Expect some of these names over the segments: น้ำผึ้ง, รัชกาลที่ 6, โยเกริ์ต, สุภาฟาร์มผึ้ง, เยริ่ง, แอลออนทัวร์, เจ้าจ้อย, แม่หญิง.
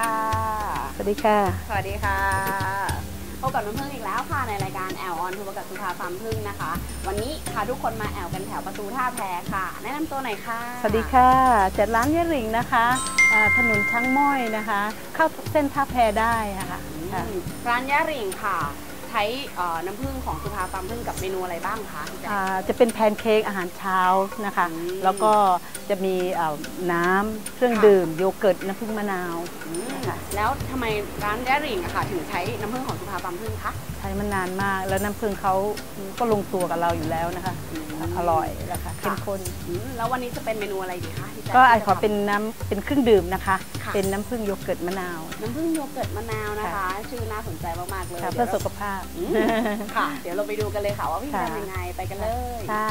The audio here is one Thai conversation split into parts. ค่ะสวัสดีค่ะสวัสดีค่ะพบกับน้ำผึ้งอีกแล้วค่ะในรายการแอลออนทัวร์กับสุภาฟาร์มผึ้งนะคะวันนี้พาทุกคนมาแอลกันแถวประตูท่าแพค่ะแนะนำตัวหน่อยค่ะสวัสดีค่ะจัดร้านเยริงนะคะถนนช้างม้อยนะคะเข้าเส้นท่าแพได้ค่ะร้านเยริงค่ะใช้น้ำผึ้งของสุภาฟาร์มผึ้งกับเมนูอะไรบ้างคะจะเป็นแพนเค้กอาหารเช้านะคะแล้วก็จะมีน้ำเครื่องดื่มโยเกิร์ตน้ำผึ้งมะนาวแล้วทำไมร้านแยริ่งค่ะถึงใช้น้ำผึ้งของสุภาฟาร์มผึ้งคะใช้มานานมากแล้วน้ำผึ้งเขาก็ลงตัวกับเราอยู่แล้วนะคะอร่อยนะคะเข้มข้นแล้ววันนี้จะเป็นเมนูอะไรดีคะก็ไอขอเป็นน้ำเป็นเครื่องดื่มนะคะเป็นน้ำผึ้งโยเกิร์ตมะนาวน้ำผึ้งโยเกิร์ตมะนาวนะคะชื่อน่าสนใจมากๆเลยเพื่อสุขภาพค่ะเดี๋ยวเราไปดูกันเลยค่ะว่าพี่ทำยังไงไปกันเลยค่ะ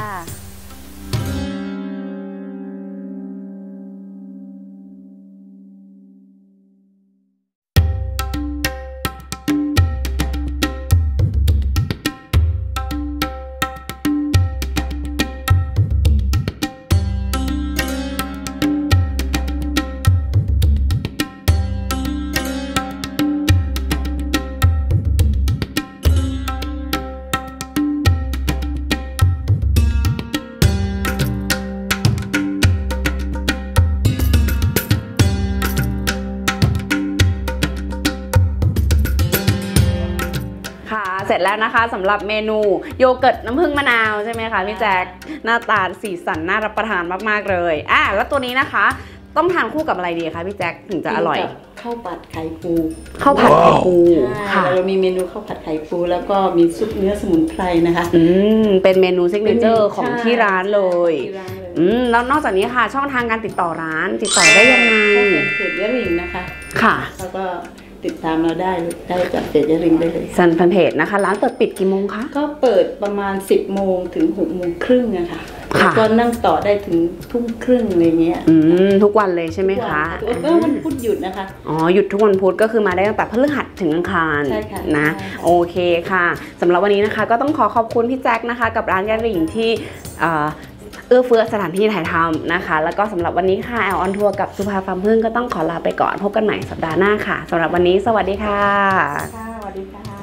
เสร็จแล้วนะคะสำหรับเมนูโยเกิร์ตน้ำผึ้งมะนาวใช่ไหมคะพี่แจ๊คหน้าตาสีสันน่ารับประทานมากๆเลยแล้วตัวนี้นะคะต้องทานคู่กับอะไรดีคะพี่แจ๊คถึงจะอร่อยข้าวผัดไข่ปูข้าวผัดไข่ปูค่ะเรามีเมนูข้าวผัดไข่ปูแล้วก็มีซุปเนื้อสมุนไพรนะคะเป็นเมนูซิกเนเจอร์ของที่ร้านเลยแล้วนอกจากนี้ค่ะช่องทางการติดต่อร้านติดต่อได้ยังไงเพจเยริ่งนะคะค่ะแล้วก็ติดตามเราได้จากเพจเยริ่งได้เลยซันพันเพจนะคะร้านเปิดปิดกี่โมงคะก็เปิดประมาณ10โมงถึง6โมงครึ่งนะคะก็นั่งต่อได้ถึงทุ่มครึ่งอะไรเงี้ยทุกวันเลยใช่ไหมคะก็วันพุธหยุดนะคะหยุดทุกวันพุธก็คือมาได้ตั้งแต่พฤหัสถึงอังคารนะโอเคค่ะสำหรับวันนี้นะคะก็ต้องขอขอบคุณพี่แจ็คนะคะกับร้านเยริ่งที่เอื้อเฟื้อสถานที่ถ่ายทำนะคะแล้วก็สำหรับวันนี้ค่ะแอลออนทัวร์กับสุภาฟาร์มผึ้งก็ต้องขอลาไปก่อนพบกันใหม่สัปดาห์หน้าค่ะสำหรับวันนี้สวัสดีค่ะสวัสดีค่ะ